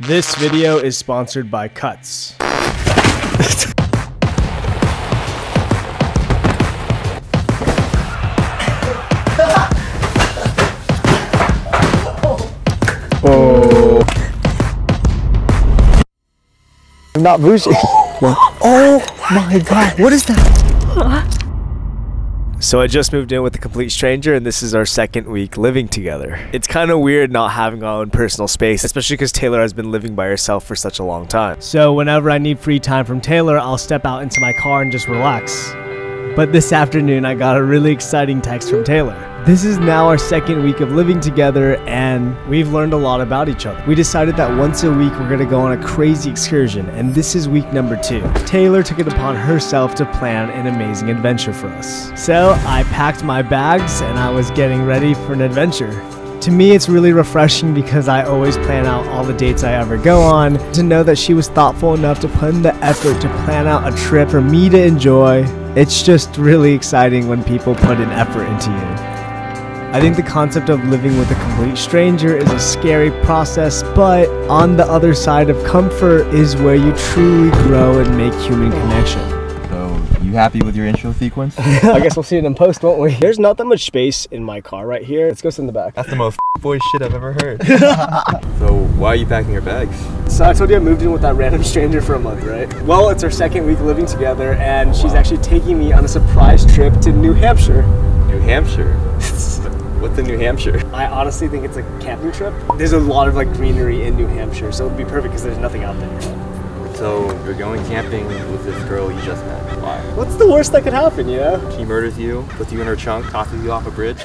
This video is sponsored by Cuts. Oh. I'm not boozing. Oh my god, what is that? So I just moved in with a complete stranger, and this is our second week living together. It's kind of weird not having our own personal space, especially because Taylor has been living by herself for such a long time. So whenever I need free time from Taylor, I'll step out into my car and just relax. But this afternoon, I got a really exciting text from Taylor. This is now our second week of living together, and we've learned a lot about each other. We decided that once a week, we're gonna go on a crazy excursion, and this is week #2. Taylor took it upon herself to plan an amazing adventure for us. So I packed my bags, and I was getting ready for an adventure. To me, it's really refreshing because I always plan out all the dates I ever go on. To know that she was thoughtful enough to put in the effort to plan out a trip for me to enjoy, it's just really exciting when people put an effort into you. I think the concept of living with a complete stranger is a scary process, but on the other side of comfort is where you truly grow and make human connection. So, you happy with your intro sequence? I guess we'll see it in post, won't we? There's not that much space in my car right here. Let's go sit in the back. That's the most boy shit I've ever heard. So, why are you packing your bags? So, I told you I moved in with that random stranger for a month, right? Well, it's our second week living together, and she's actually taking me on a surprise trip to New Hampshire. New Hampshire? What's in New Hampshire? I honestly think it's a camping trip. There's a lot of like greenery in New Hampshire, so it'd be perfect because there's nothing out there. So you're going camping with this girl you just met. Why? What's the worst that could happen, you know? She murders you, puts you in her trunk, tosses you off a bridge.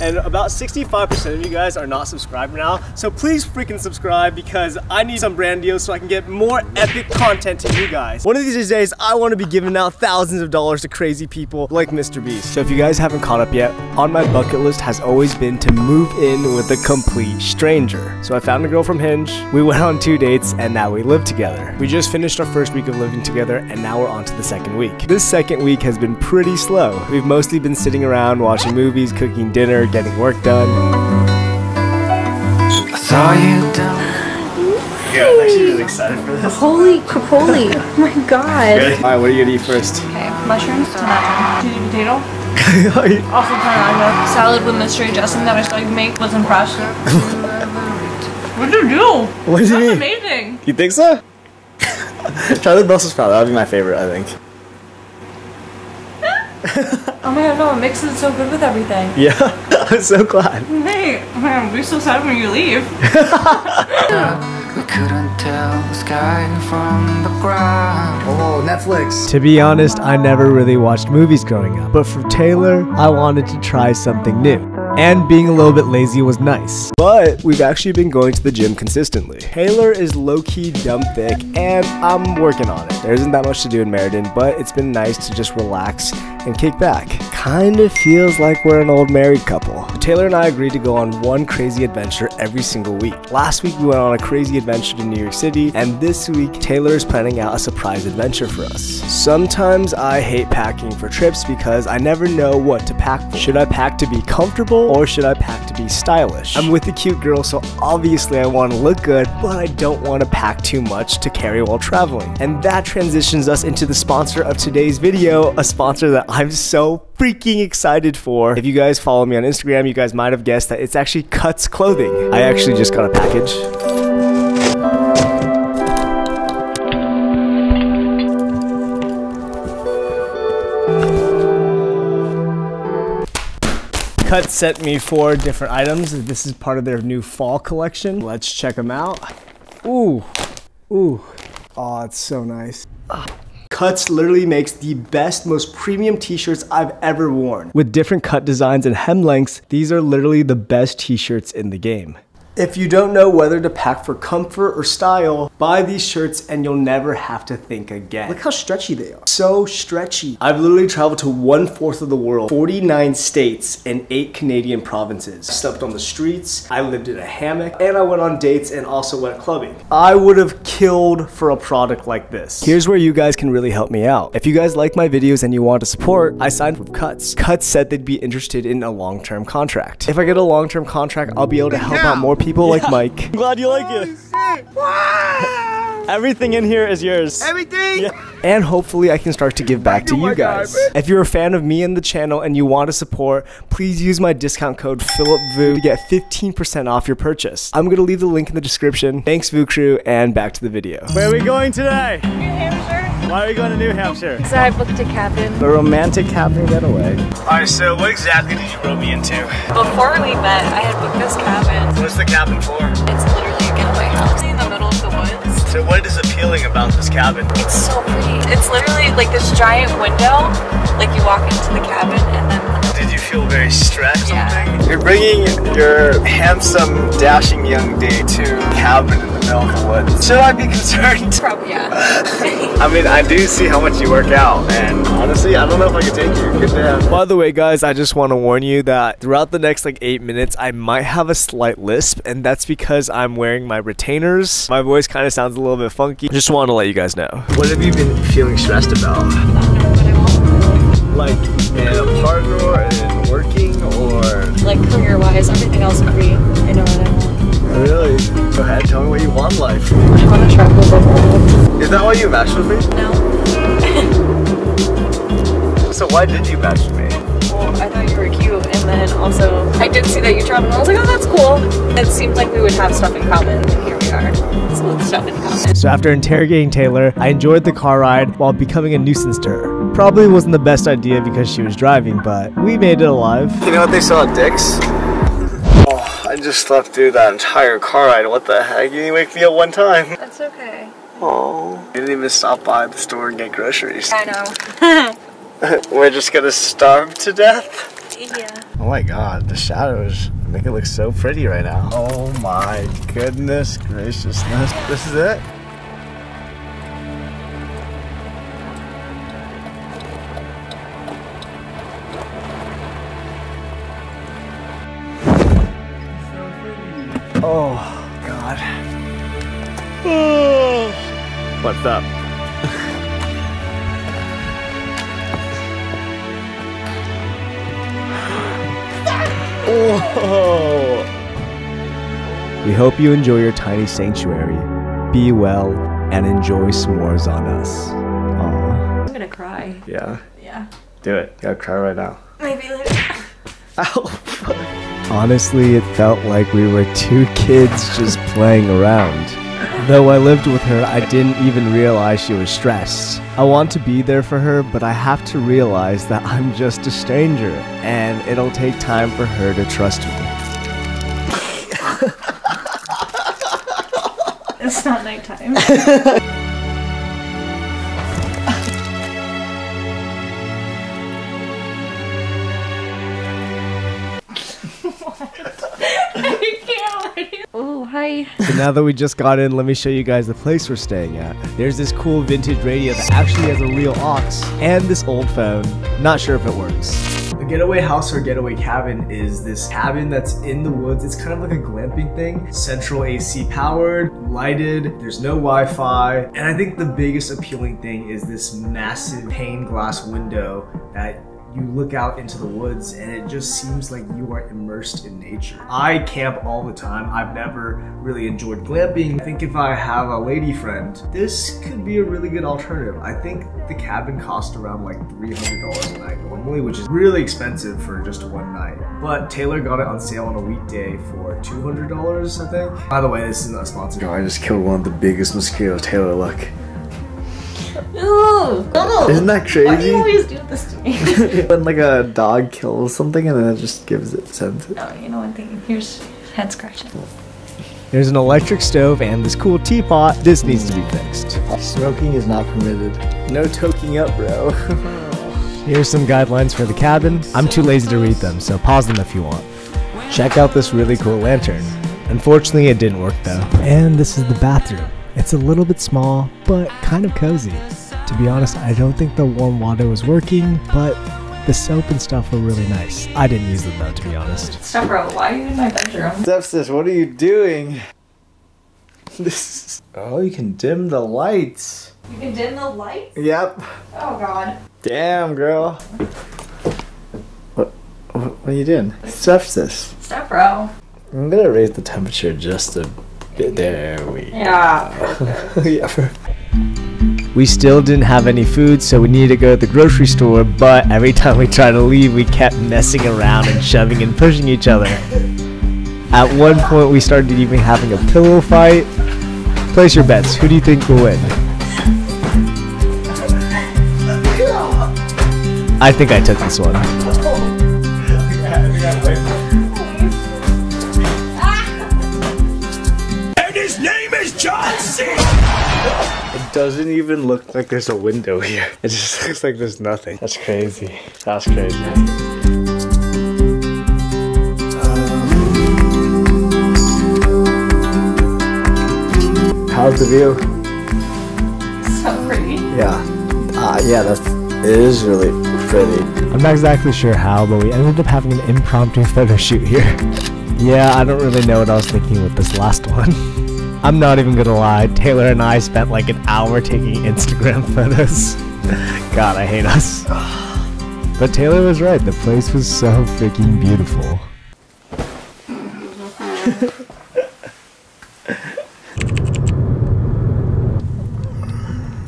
And about 65% of you guys are not subscribed now, so please freaking subscribe because I need some brand deals so I can get more epic content to you guys. One of these days, I want to be giving out thousands of dollars to crazy people like Mr. Beast. So if you guys haven't caught up yet, on my bucket list has always been to move in with a complete stranger. So I found a girl from Hinge, we went on 2 dates, and now we live together. We just finished our first week of living together, and now we're on to the second week. This second week has been pretty slow. We've mostly been sitting around, watching movies, cooking dinner, getting work done. I saw you down. Yeah, I'm actually really excited for this. Holy Chipotle. Oh my god. Really? Alright, what are you gonna eat first? Okay, mushrooms, tomato, cheesy potato. Also panada. Salad with mystery dressing that I started to make with impressive. What'd you do? What did you do? That's amazing. You think so? Try the Brussels sprout, that'd be my favorite, I think. Oh my god, no, it mixes so good with everything. Yeah, I'm so glad. Mate, man, we're so sad when you leave. We couldn't tell the sky from the ground. Oh, Netflix. To be honest, I never really watched movies growing up. But for Taylor, I wanted to try something new. And being a little bit lazy was nice. But we've actually been going to the gym consistently. Taylor is low-key dumb thick, and I'm working on it. There isn't that much to do in Meriden, but it's been nice to just relax and kick back. Kind of feels like we're an old married couple. Taylor and I agreed to go on one crazy adventure every single week. Last week, we went on a crazy adventure to New York City, and this week, Taylor is planning out a surprise adventure for us. Sometimes I hate packing for trips because I never know what to pack for. Should I pack to be comfortable? Or should I pack to be stylish? I'm with a cute girl, so obviously I want to look good, but I don't want to pack too much to carry while traveling. And that transitions us into the sponsor of today's video, a sponsor that I'm so freaking excited for. If you guys follow me on Instagram, you guys might have guessed that it's actually Cuts Clothing. I actually just got a package. Cuts sent me 4 different items. This is part of their new fall collection. Let's check them out. Ooh, ooh, oh, it's so nice. Cuts literally makes the best, most premium t-shirts I've ever worn. With different cut designs and hem lengths, these are literally the best t-shirts in the game. If you don't know whether to pack for comfort or style, buy these shirts and you'll never have to think again. Look how stretchy they are. So stretchy. I've literally traveled to 1/4 of the world, 49 states and 8 Canadian provinces. I slept on the streets, I lived in a hammock, and I went on dates and also went clubbing. I would have killed for a product like this. Here's where you guys can really help me out. If you guys like my videos and you want to support, I signed with Cuts. Cuts said they'd be interested in a long-term contract. If I get a long-term contract, I'll be able to help out more people like Mike. I'm glad you like it. Holy shit. Everything in here is yours. Everything! Yeah. And hopefully I can start to give back to you guys. If you're a fan of me and the channel and you want to support, please use my discount code PhilipVu to get 15% off your purchase. I'm going to leave the link in the description. Thanks, Vu Crew, and back to the video. Where are we going today? New Hampshire. Why are we going to New Hampshire? So I booked a cabin. A romantic cabin getaway. Alright, so what exactly did you roll me into? Before we met, I had booked this cabin. What's the cabin for? It's literally a getaway house in the middle of the woods. So what is appealing about this cabin? It's so pretty. It's literally like this giant window. Like you walk into the cabin and then... Did you feel very stressed or something? You're bringing your handsome, dashing young date to a cabin in the middle of the woods. Should I be concerned? Probably, yeah. I mean, I do see how much you work out, and honestly, I don't know if I could take you. Good to have. By the way, guys, I just want to warn you that throughout the next like 8 minutes, I might have a slight lisp, and that's because I'm wearing my retainers. My voice kind of sounds a little bit funky. Just want to let you guys know. What have you been feeling stressed about? Like in a partner or in working or like career wise, everything else is free. I know what I want. Really? Go ahead, tell me what you want in life. I want to travel the world. Is that why you matched with me? No. So why did you match with me? Well, I thought you were cute, and then also I did see that you traveled and I was like, oh, that's cool. It seemed like we would have stuff in common. Here we are. So it's stuff in common. So after interrogating Taylor, I enjoyed the car ride while becoming a nuisance to her. Probably wasn't the best idea because she was driving, but we made it alive. You know what they sell at Dick's? Oh, I just slept through that entire car ride. What the heck? You didn't wake me up one time. That's okay. Oh, you didn't even stop by the store and get groceries. I know. We're just gonna starve to death? Yeah. Oh my god, the shadows make it look so pretty right now. Oh my goodness graciousness. This is it? Oh, God. Oh. What's up? Oh. We hope you enjoy your tiny sanctuary. Be well and enjoy s'mores on us. Aww. I'm gonna cry. Yeah? Yeah. Do it. You gotta cry right now. Maybe later. Ow. Honestly, it felt like we were two kids just playing around. Though I lived with her, I didn't even realize she was stressed. I want to be there for her, but I have to realize that I'm just a stranger, and it'll take time for her to trust me. It's not nighttime. So now that we just got in, let me show you guys the place we're staying at. There's this cool vintage radio that actually has a real aux and this old phone. Not sure if it works. The getaway house or getaway cabin is this cabin that's in the woods. It's kind of like a glamping thing. Central AC powered, lighted, there's no Wi-Fi. And I think the biggest appealing thing is this massive pane glass window that you look out into the woods and it just seems like you are immersed in nature. I camp all the time. I've never really enjoyed glamping. I think if I have a lady friend, this could be a really good alternative. I think the cabin cost around like $300 a night normally, which is really expensive for just one night. But Taylor got it on sale on a weekday for $200, I think. By the way, this is not sponsored. No, I just killed one of the biggest mosquitoes. Taylor, look. Ooh, no. Isn't that crazy? Why do you always do this to me? When like a dog kills something and then it just gives it sense. Oh, you know one thing. Here's head scratching. There's an electric stove and this cool teapot. This needs to be fixed. Smoking is not permitted. No toking up, bro. Here's some guidelines for the cabin. I'm too lazy to read them, so pause them if you want. Check out this really cool lantern. Unfortunately, it didn't work though. And this is the bathroom. It's a little bit small, but kind of cozy. To be honest, I don't think the warm water was working, but the soap and stuff were really nice. I didn't use them though, to be honest. Steph, bro, why are you in my bedroom? Steph, sis, what are you doing? This. Oh, you can dim the lights. You can dim the lights? Yep. Oh, God. Damn, girl. What are you doing? Steph, sis. Steph, bro. I'm gonna raise the temperature just a There we go. Yeah. We still didn't have any food, so we needed to go to the grocery store, but every time we tried to leave, we kept messing around and shoving and pushing each other. At one point, we started even having a pillow fight. Place your bets. Who do you think will win? I think I took this one. And his name is John C. It doesn't even look like there's a window here. It just looks like there's nothing. That's crazy. That's crazy. How's the view? So pretty. Yeah. Yeah, it is really pretty. I'm not exactly sure how, but we ended up having an impromptu photo shoot here. Yeah, I don't really know what I was thinking with this last one. I'm not even gonna lie, Taylor and I spent like an hour taking Instagram photos. God, I hate us. But Taylor was right, the place was so freaking beautiful.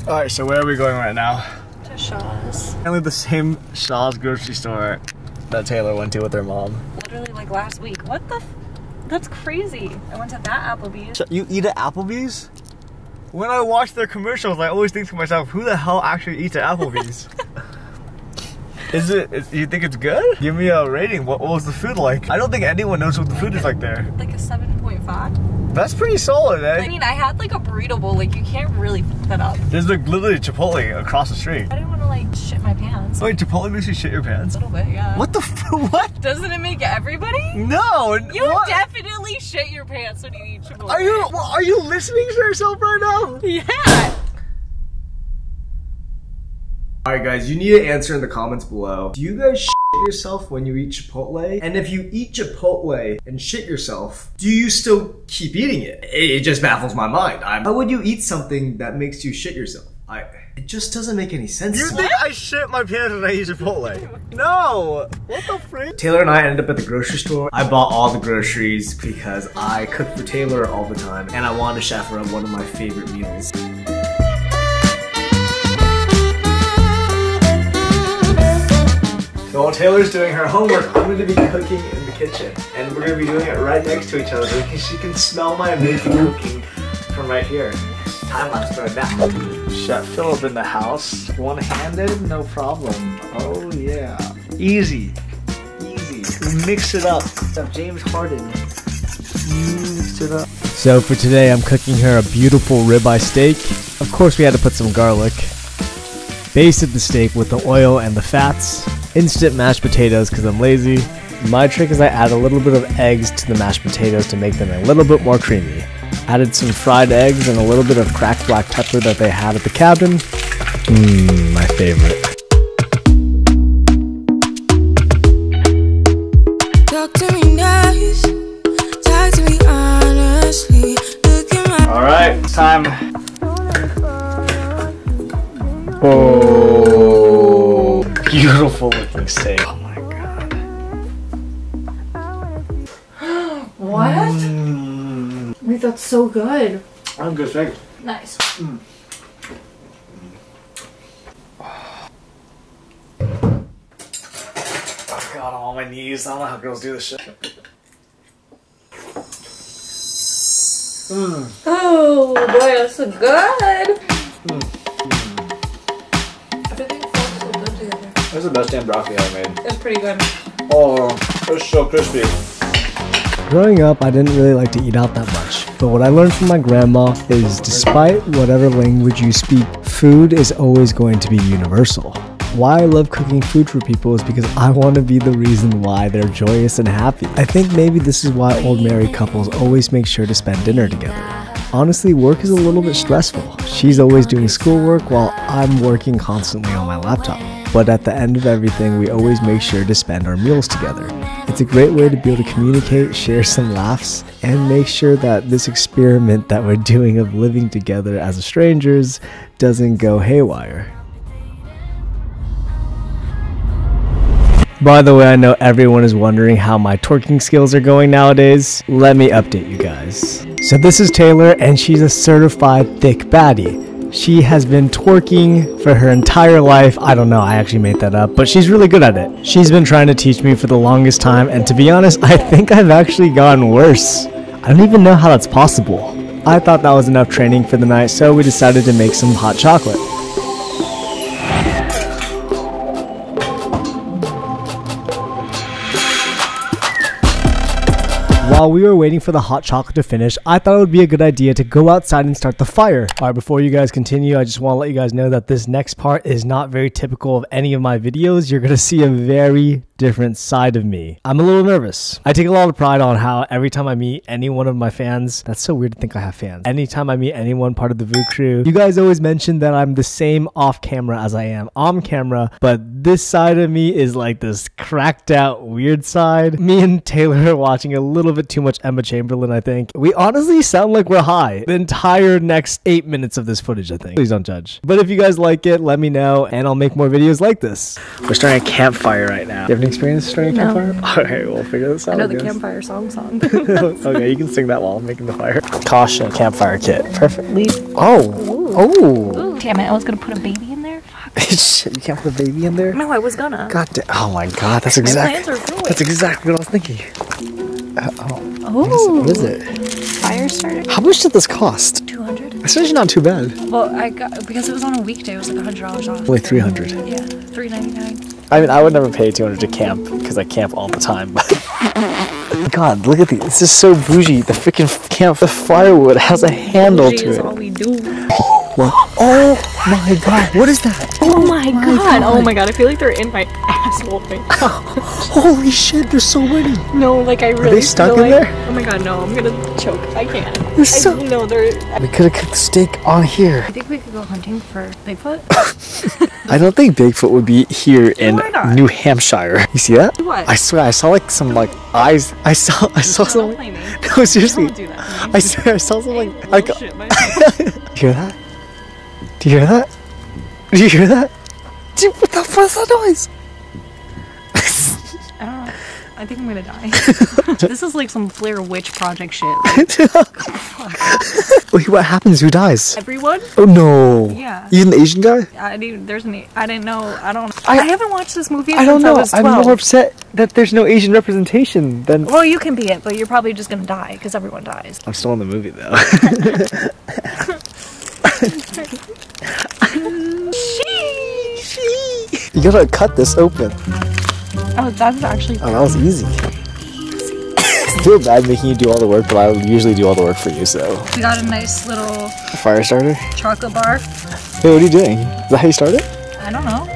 Alright, so where are we going right now? To Shaw's. Apparently the same Shaw's grocery store that Taylor went to with her mom. Literally like last week. What the f— that's crazy. I went to that Applebee's. So you eat at Applebee's? When I watch their commercials, I always think to myself, who the hell actually eats at Applebee's? You think it's good? Give me a rating. What was the food like? I don't think anyone knows what the food is like there. Like a 7.5? That's pretty solid, eh? I mean, I had like a burrito bowl, like you can't really fuck that up. There's like literally Chipotle across the street. I didn't want to like shit my pants. Wait, Chipotle makes you shit your pants? A little bit, yeah. What the f— what? Doesn't it make everybody? No! You what? Definitely shit your pants when you eat Chipotle. Are you listening to yourself right now? Yeah! Alright guys, you need an answer in the comments below. Do you guys shit yourself when you eat Chipotle? And if you eat Chipotle and shit yourself, do you still keep eating it? It just baffles my mind. How would you eat something that makes you shit yourself? It just doesn't make any sense. You think I shit my pants when I eat Chipotle? No! What the frick? Taylor and I ended up at the grocery store. I bought all the groceries because I cook for Taylor all the time and I wanted to chef her up one of my favorite meals. So while Taylor's doing her homework, I'm going to be cooking in the kitchen. And we're going to be doing it right next to each other because she can smell my amazing cooking from right here. Time-lapse right now. Chef Philip in the house. One-handed, no problem. Oh yeah. Easy. Easy. We mix it up. Stuff James Harden. Mixed it up. So for today, I'm cooking her a beautiful ribeye steak. Of course, we had to put some garlic. Basted the steak with the oil and the fats. Instant mashed potatoes because I'm lazy. My trick is I add a little bit of eggs to the mashed potatoes to make them a little bit more creamy. Added some fried eggs and a little bit of cracked black pepper that they had at the cabin. Mmm, my favorite. Alright, it's time. Oh. Beautiful looking steak. Oh my god. What? Mm. Wait, that's so good. I'm good, thanks. Nice. Mm. Oh god, I'm on my knees. I don't know how girls do this shit. Mm. Oh boy, that's so good. Mm. That's the best damn broccoli I made. It's pretty good. Oh, it's so crispy. Growing up, I didn't really like to eat out that much. But what I learned from my grandma is despite whatever language you speak, food is always going to be universal. Why I love cooking food for people is because I want to be the reason why they're joyous and happy. I think maybe this is why old married couples always make sure to spend dinner together. Honestly, work is a little bit stressful. She's always doing schoolwork while I'm working constantly on my laptop. But at the end of everything, we always make sure to spend our meals together. It's a great way to be able to communicate, share some laughs, and make sure that this experiment that we're doing of living together as strangers doesn't go haywire. By the way, I know everyone is wondering how my twerking skills are going nowadays. Let me update you guys. So this is Taylor, and she's a certified thick baddie. She has been twerking for her entire life. I don't know, I actually made that up, but she's really good at it. She's been trying to teach me for the longest time, and to be honest, I think I've actually gotten worse. I don't even know how that's possible. I thought that was enough training for the night, so we decided to make some hot chocolate. While we were waiting for the hot chocolate to finish, I thought it would be a good idea to go outside and start the fire. Alright, before you guys continue, I just want to let you guys know that this next part is not very typical of any of my videos. You're going to see a very different side of me. I'm a little nervous. I take a lot of pride on how every time I meet any one of my fans, that's so weird to think I have fans. Anytime I meet anyone part of the Vu crew, you guys always mention that I'm the same off camera as I am on camera, but this side of me is like this cracked out weird side. Me and Taylor are watching a little bit too much Emma Chamberlain, I think. We honestly sound like we're high the entire next 8 minutes of this footage, I think. Please don't judge. But if you guys like it, let me know and I'll make more videos like this. We're starting a campfire right now. Experience starting a campfire? No. Okay, we'll figure this out. I know the campfire song. Okay, you can sing that while I'm making the fire. Caution, campfire kit. Perfectly. Oh. Ooh. Oh. Ooh. Damn it, I was gonna put a baby in there. Fuck. Shit, you can't put a baby in there? No, I was gonna. God damn. Oh my god, that's exactly. That's exactly what I was thinking. Oh. What is it? Fire starter? How much did this cost? $200. That's actually not too bad. Well, I got, because it was on a weekday, it was like $100 off. Only $300. Yeah, $3.99. I mean, I would never pay $200 to camp because I camp all the time, but God, look at these. This is so bougie. The freaking camp, the firewood has a handle to it. Bougie is all we do. What? Oh my god, what is that? Oh my god. Oh my god, I feel like they're in my asshole thing. Holy shit, there's so many. No, like I really Are they stuck in like, there? Oh my god, no, I'm gonna choke. I can't. No, they're... We could have cooked steak on here. I think we could go hunting for Bigfoot. I don't think Bigfoot would be here in New Hampshire. You see that? What? I swear, I saw like some like eyes. I saw some. No, seriously. Don't do that. I swear, I saw some like. Hear that? Do you hear that? Do you hear that? Dude, what the fuck is that noise? I don't know. I think I'm gonna die. This is like some Blair Witch Project shit. Wait, what happens? Who dies? Everyone? Oh no. Yeah. You an Asian guy? I didn't know. I haven't watched this movie since I don't know. I was 12. I'm more upset that there's no Asian representation than. Well, you can be it, but you're probably just gonna die because everyone dies. I'm still in the movie though. You gotta cut this open. Oh, that's actually bad. Oh, that was easy. I feel bad making you do all the work, but I usually do all the work for you, so. We got a nice little... Fire starter? Chocolate bar. Hey, what are you doing? Is that how you started? I don't know.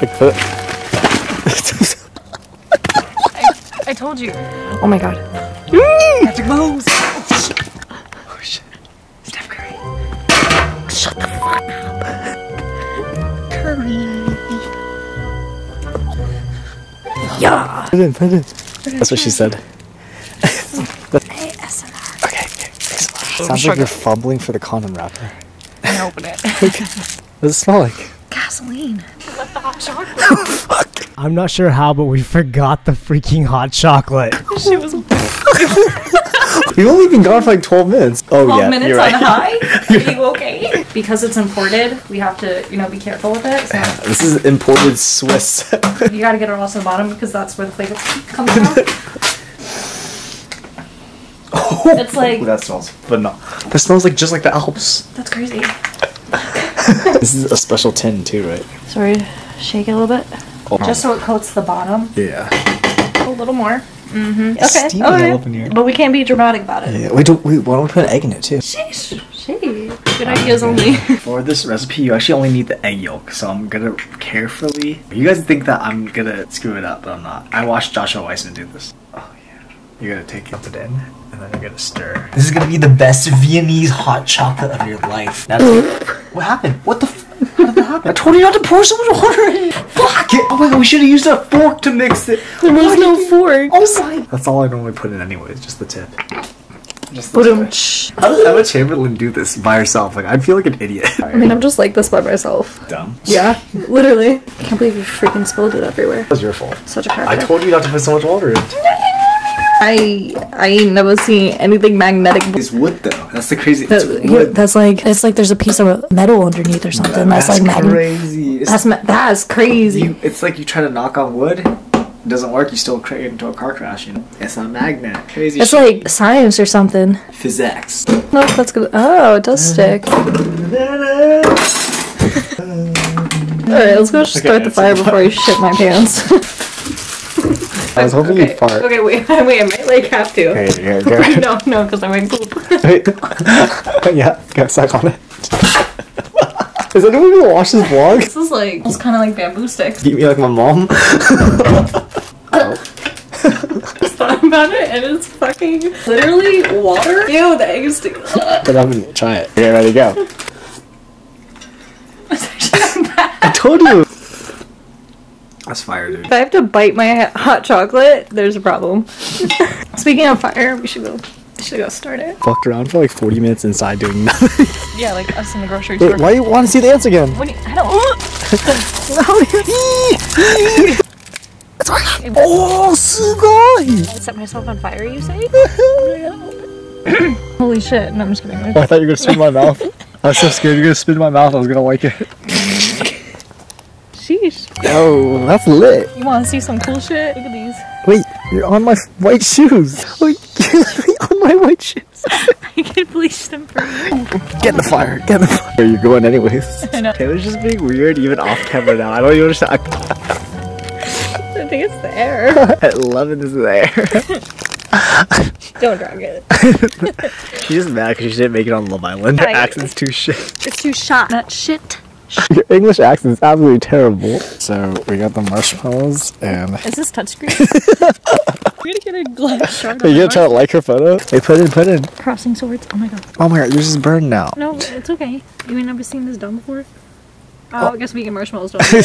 Bigfoot. I told you. Oh my god. I have to close. Oh shit. Steph Curry. Shut the fuck up. Curry. Yeah. Put it in. That's what she said. ASMR. Okay, ASMR. Sounds like you're fumbling for the condom wrapper. I'm gonna open it. Okay. What does it smell like? Gasoline. I left the hot chocolate. Oh, fuck. I'm not sure how, but we forgot the freaking hot chocolate. She was. You've only been gone for like 12 minutes. Oh, 12 yeah. 12 minutes you're right. On high? Are you okay? Because it's imported, we have to, you know, be careful with it. So. Yeah, this is imported Swiss. You gotta get it all to the bottom because that's where the flavor comes from. Oh, it's like. Ooh, that smells phenomenal. That smells like just like the Alps. That's crazy. This is a special tin, too, right? Sorry, shake it a little bit. Oh. Just so it coats the bottom. Yeah. A little more. Mm-hmm. Okay. But we can't be dramatic about it. Yeah. Wait, why don't we put an egg in it too? Sheesh. Sheesh. Good ideas only. For this recipe, you actually only need the egg yolk, so I'm gonna carefully. You guys think that I'm gonna screw it up, but I'm not. I watched Joshua Weissman do this. Oh yeah. You're gonna take it in, and then you're gonna stir. This is gonna be the best Viennese hot chocolate of your life. What happened? What the? I told you not to pour so much water in it! Fuck it! Oh my god, we should have used a fork to mix it! There was no fork! Oh my! That's all I normally put in anyways, just the tip. Just the tip. How does Emma Chamberlain do this by herself? Like, I'd feel like an idiot. I mean, I'm just like this by myself. Dumb? Yeah, literally. I can't believe you freaking spilled it everywhere. That was your fault. Such a character. I told you not to put so much water in. I ain't never seen anything magnetic. It's wood though. That's the crazy. It's like there's a piece of metal underneath or something. That's crazy. It's like you try to knock on wood, it doesn't work. You still create into a car crash. You know? It's a magnet. Crazy. It's shit. Like science or something. Physics. No, that's good. Oh, it does stick. All right, let's go start the fire before I shit my pants. I was hoping you'd fart. Okay, wait, I might like have to. Here, go. No, because I might poop. Wait. Yeah, go suck on it. Is anyone gonna watch this vlog? This is like, it's kind of like bamboo sticks. Give me like my mom. I just thought about it and it's fucking literally water. Ew, the egg is sticking. But I'm gonna try it. Okay, ready, go. It's actually not bad. I told you. That's fire, dude. If I have to bite my hot chocolate, there's a problem. Speaking of fire, we should go start it. Fucked around for like 40 minutes inside doing nothing. Yeah, like us in the grocery store. Wait, why do you want to see the ants again? I don't. Oh, sugoi! I set myself on fire, you say? Holy shit, no, I'm just kidding. Oh, I thought you were going to spit in my mouth. I was so scared you were going to spit in my mouth. I was going to like it. Sheesh. Oh, that's lit. You want to see some cool shit? Look at these. Wait, you're on my white shoes. Wait, you're on my white shoes. I can bleach them for you. Get in the fire. You're going anyways. I know. Taylor's just being weird even off camera now. I don't even understand. I think it's the air. I love it, it's the air. Don't drag it. She's just mad because she didn't make it on Love Island. Her accent's too shit. It's too shot. Not shit. Your English accent is absolutely terrible. So we got the marshmallows and... Is this touchscreen? We're gonna get a glass shard. Are you gonna try to like her photo? Hey, put in. Crossing swords. Oh my god, yours is burned now. No, it's okay. You ain't never seen this done before? Oh, I guess vegan marshmallows don't. I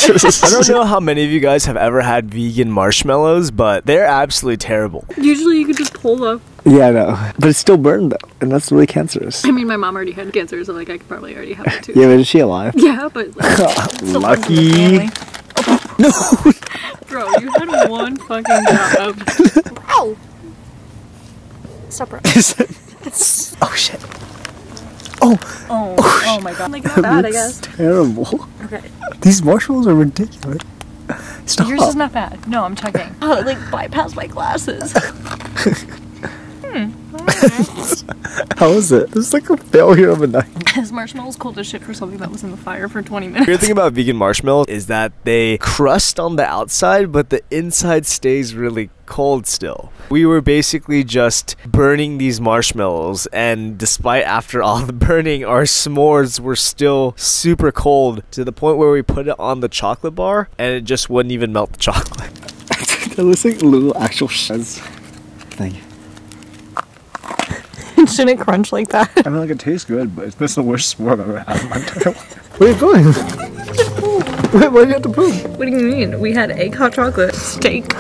don't know how many of you guys have ever had vegan marshmallows, but they're absolutely terrible. Usually you could just pull them. Yeah, I know. But it's still burned though, and that's really cancerous. I mean, my mom already had cancer, so like I could probably already have it too. Yeah, but is she alive? Yeah, but like, lucky. Oh. No. Bro, you had one fucking job. Ow. Stop right. Oh shit. Oh my god. Like, not bad, I guess. Terrible. Okay. These marshmallows are ridiculous. Stop. Yours is not bad. No, I'm checking. Oh, it like bypassed my glasses. How is it? This is like a failure of a night. This marshmallow is cold as shit for something that was in the fire for 20 minutes. The weird thing about vegan marshmallows is that they crust on the outside, but the inside stays really cold still. We were basically just burning these marshmallows, and despite after all the burning, our s'mores were still super cold to the point where we put it on the chocolate bar, and it just wouldn't even melt the chocolate. That looks like little actual sheds. Thank you. Shouldn't crunch like that. I mean, like, it tastes good, but it's the worst s'more I've ever had in my entire life. Where are you going? Wait, why do you have to poop? What do you mean? We had egg hot chocolate, steak,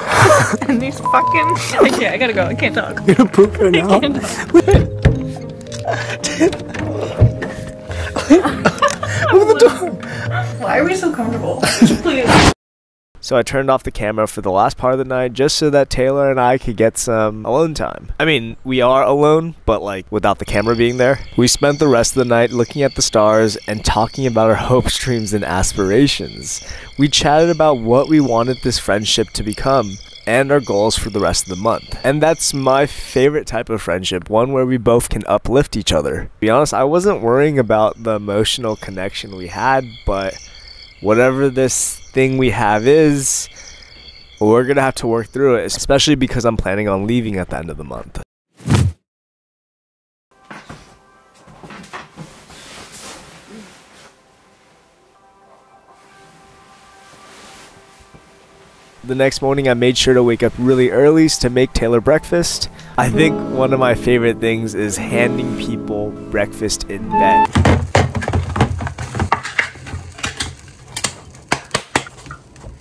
and these fucking... Okay, I gotta go. I can't talk. You're gonna poop right now? I can't talk. Open the door! Why are we so comfortable? Please. So I turned off the camera for the last part of the night just so that Taylor and I could get some alone time. I mean, we are alone, but like without the camera being there. We spent the rest of the night looking at the stars and talking about our hopes, dreams, and aspirations. We chatted about what we wanted this friendship to become and our goals for the rest of the month. And that's my favorite type of friendship, one where we both can uplift each other. To be honest, I wasn't worrying about the emotional connection we had, but whatever this thing we have is, we're gonna have to work through it, especially because I'm planning on leaving at the end of the month. The next morning I made sure to wake up really early to make Taylor breakfast. I think one of my favorite things is handing people breakfast in bed.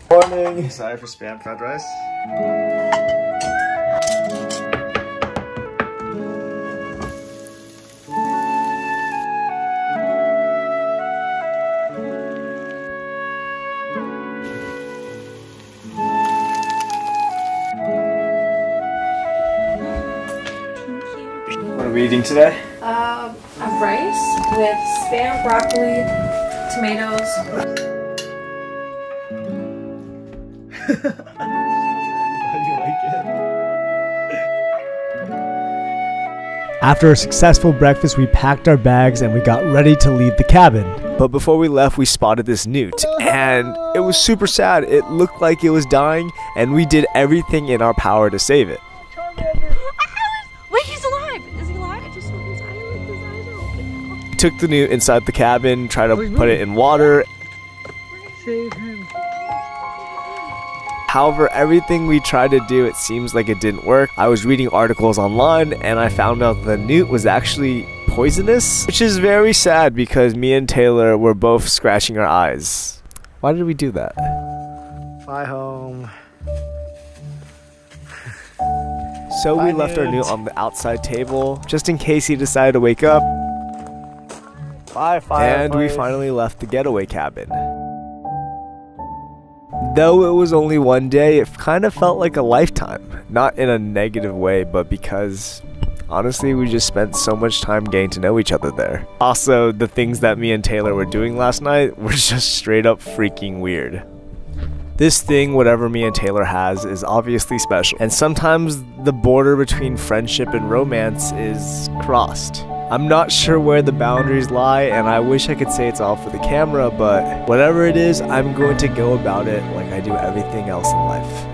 Morning. Sorry for spam fried rice. eating today? A rice with spam, broccoli, tomatoes. After a successful breakfast, we packed our bags and we got ready to leave the cabin. But before we left, we spotted this newt, and it was super sad. It looked like it was dying, and we did everything in our power to save it. Wait, he's alive! Is he alive? I just saw his eye. His eyes are open now. Took the newt inside the cabin, tried to put it in water. Save him. However, everything we tried to do, it seems like it didn't work. I was reading articles online and I found out the newt was actually poisonous, which is very sad because me and Taylor were both scratching our eyes. Why did we do that? Fly home. So we left our newt on the outside table just in case he decided to wake up. Bye, fireplace. And we finally left the getaway cabin. Though it was only one day, it kind of felt like a lifetime. Not in a negative way, but because honestly, we just spent so much time getting to know each other there. Also, the things that me and Taylor were doing last night were just straight up freaking weird. This thing, whatever me and Taylor has, is obviously special. And sometimes the border between friendship and romance is crossed. I'm not sure where the boundaries lie, and I wish I could say it's all for the camera, but whatever it is, I'm going to go about it like I do everything else in life.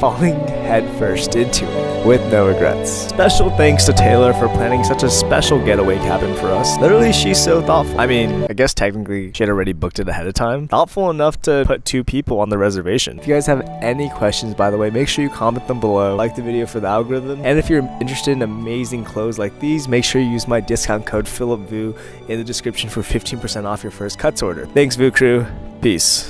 Falling headfirst into it with no regrets. Special thanks to Taylor for planning such a special getaway cabin for us. Literally, she's so thoughtful. I mean, I guess technically she had already booked it ahead of time. Thoughtful enough to put 2 people on the reservation. If you guys have any questions, by the way, make sure you comment them below. Like the video for the algorithm. And if you're interested in amazing clothes like these, make sure you use my discount code PhilipVu in the description for 15% off your first Cuts order. Thanks, Vu Crew. Peace.